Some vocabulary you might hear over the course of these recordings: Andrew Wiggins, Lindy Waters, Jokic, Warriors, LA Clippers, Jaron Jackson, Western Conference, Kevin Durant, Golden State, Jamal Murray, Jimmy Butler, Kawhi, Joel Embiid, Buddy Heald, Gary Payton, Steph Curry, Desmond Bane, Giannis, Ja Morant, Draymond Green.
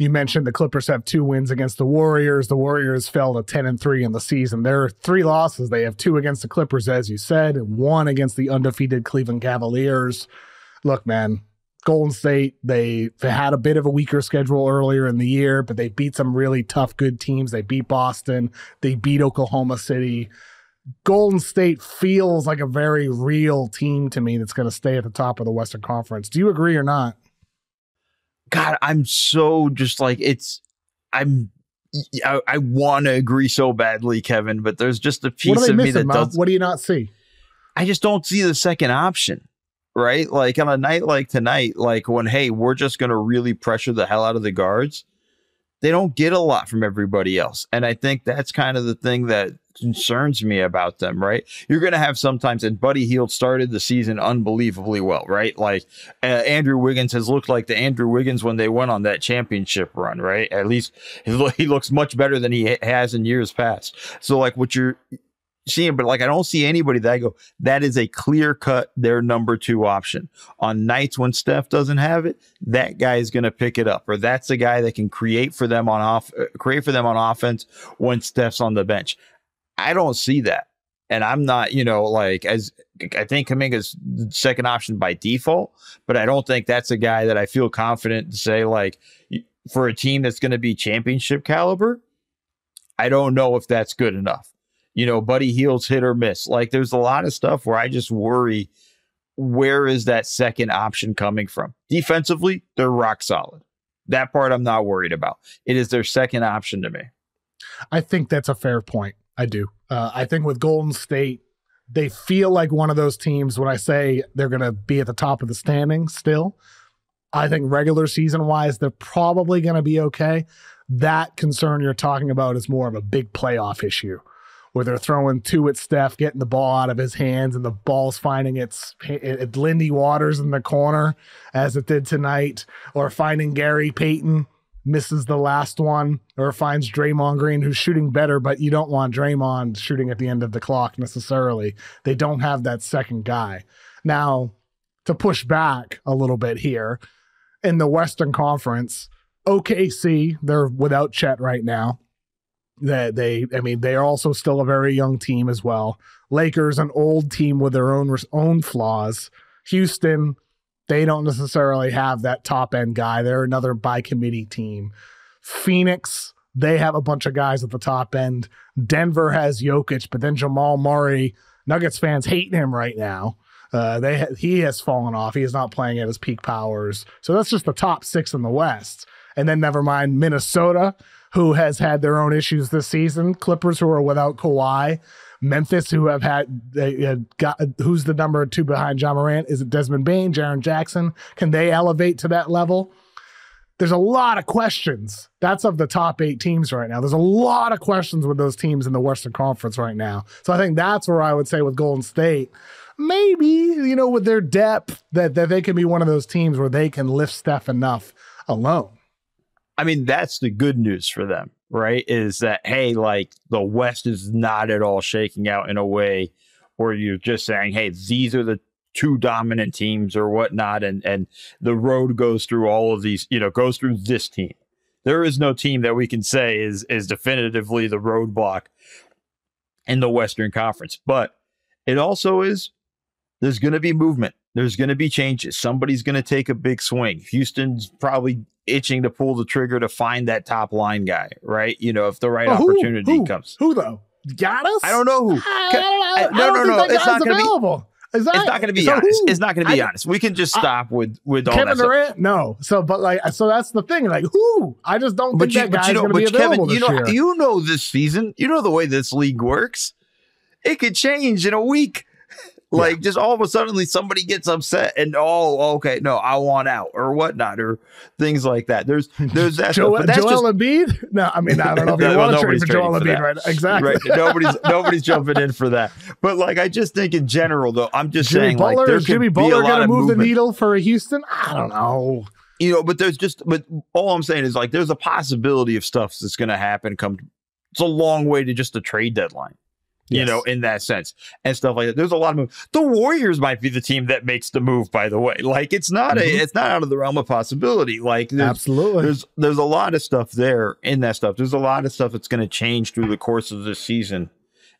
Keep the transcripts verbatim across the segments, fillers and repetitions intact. You mentioned the Clippers have two wins against the Warriors. The Warriors fell to ten and three in the season. There are three losses. They have two against the Clippers, as you said, one against the undefeated Cleveland Cavaliers. Look, man, Golden State, they, they had a bit of a weaker schedule earlier in the year, but they beat some really tough, good teams. They beat Boston. They beat Oklahoma City. Golden State feels like a very real team to me that's going to stay at the top of the Western Conference. Do you agree or not? God, I'm so just like it's I'm I, I want to agree so badly, Kevin, but there's just a piece of me that doesn't. What do you not see? I just don't see the second option, right? Like on a night like tonight, like when, hey, we're just going to really pressure the hell out of the guards. They don't get a lot from everybody else. And I think that's kind of the thing that concerns me about them, right? You're going to have sometimes, and Buddy Heald started the season unbelievably well, right? Like uh, Andrew Wiggins has looked like the Andrew Wiggins when they went on that championship run, right? At least he, lo he looks much better than he ha has in years past. So like what you're seeing, but like I don't see anybody that I go, that is a clear cut, their number two option. On nights when Steph doesn't have it, that guy is going to pick it up, or that's the guy that can create for them on off, create for them on offense when Steph's on the bench. I don't see that. And I'm not, you know, like as I think Kuminga's second option by default, but I don't think that's a guy that I feel confident to say, like, for a team that's going to be championship caliber, I don't know if that's good enough. You know, Buddy Heald's hit or miss. Like there's a lot of stuff where I just worry, where is that second option coming from? Defensively, they're rock solid. That part I'm not worried about. It is their second option to me. I think that's a fair point. I do. Uh, I think with Golden State, they feel like one of those teams when I say they're going to be at the top of the standings still. I think regular season-wise, they're probably going to be okay. That concern you're talking about is more of a big playoff issue where they're throwing two at Steph, getting the ball out of his hands, and the ball's finding its, its Lindy Waters in the corner, as it did tonight, or finding Gary Payton. Misses the last one, or finds Draymond Green, who's shooting better, but you don't want Draymond shooting at the end of the clock necessarily. They don't have that second guy. Now, to push back a little bit here, in the Western Conference, O K C, they're without Chet right now. That they, I mean, they are also still a very young team as well. Lakers, an old team with their own own flaws. Houston, they don't necessarily have that top-end guy. They're another by-committee team. Phoenix, they have a bunch of guys at the top end. Denver has Jokic, but then Jamal Murray, Nuggets fans hating him right now. Uh, they ha he has fallen off. He is not playing at his peak powers. So that's just the top six in the West. And then never mind Minnesota, who has had their own issues this season. Clippers, who are without Kawhi. Memphis, who have had, they, uh, got, who's the number two behind Ja Morant? Is it Desmond Bane, Jaron Jackson? Can they elevate to that level? There's a lot of questions. That's of the top eight teams right now. There's a lot of questions with those teams in the Western Conference right now. So I think that's where I would say with Golden State, maybe, you know, with their depth, that, that they can be one of those teams where they can lift Steph enough alone. I mean, that's the good news for them, right? Is that, hey, like the West is not at all shaking out in a way where you're just saying, hey, these are the two dominant teams or whatnot. And, and the road goes through all of these, you know, goes through this team. There is no team that we can say is, is definitively the roadblock in the Western Conference. But it also is, there's going to be movement. There's going to be changes. Somebody's going to take a big swing. Houston's probably itching to pull the trigger to find that top line guy, right? You know, if the right oh, who, opportunity who, comes. Who though? Giannis? I don't know who. I, I, I, no, I no, no. It's not going to be. Is that, it's not going to be so honest. Who? It's not going to be I, honest. We can just stop I, with with all Kevin that Durant. Stuff. No. So, but like, so that's the thing. Like, who? I just don't but think you, that guy's you know, going to be available Kevin, this you know, year. You know, this season. You know the way this league works. It could change in a week. Like yeah. just all of a sudden somebody gets upset and oh okay no I want out or whatnot or things like that. There's there's that Joel, stuff, that's Joel just, Embiid. No, I mean I don't know if you want to trade for Joel Embiid right now. Exactly. Right. Nobody's nobody's jumping in for that. But like I just think in general though I'm just Jimmy saying Butler, like there Jimmy Butler going to move movement. The needle for Houston. I don't know. You know, but there's just but all I'm saying is like there's a possibility of stuff that's going to happen. Come, it's a long way to just the trade deadline. you yes. know, in that sense and stuff like that. There's a lot of moves. The Warriors might be the team that makes the move, by the way. Like, it's not mm-hmm. a, it's not out of the realm of possibility. Like, there's, absolutely, there's there's a lot of stuff there in that stuff. There's a lot of stuff that's going to change through the course of this season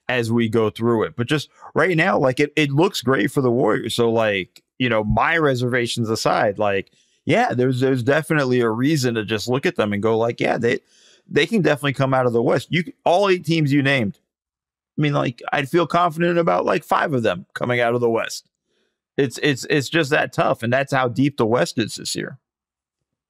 as we go through it. But just right now, like, it it looks great for the Warriors. So, like, you know, my reservations aside, like, yeah, there's there's definitely a reason to just look at them and go, like, yeah, they they can definitely come out of the West. You all eight teams you named. I mean, like, I'd feel confident about like five of them coming out of the West. It's it's it's just that tough, and that's how deep the West is this year.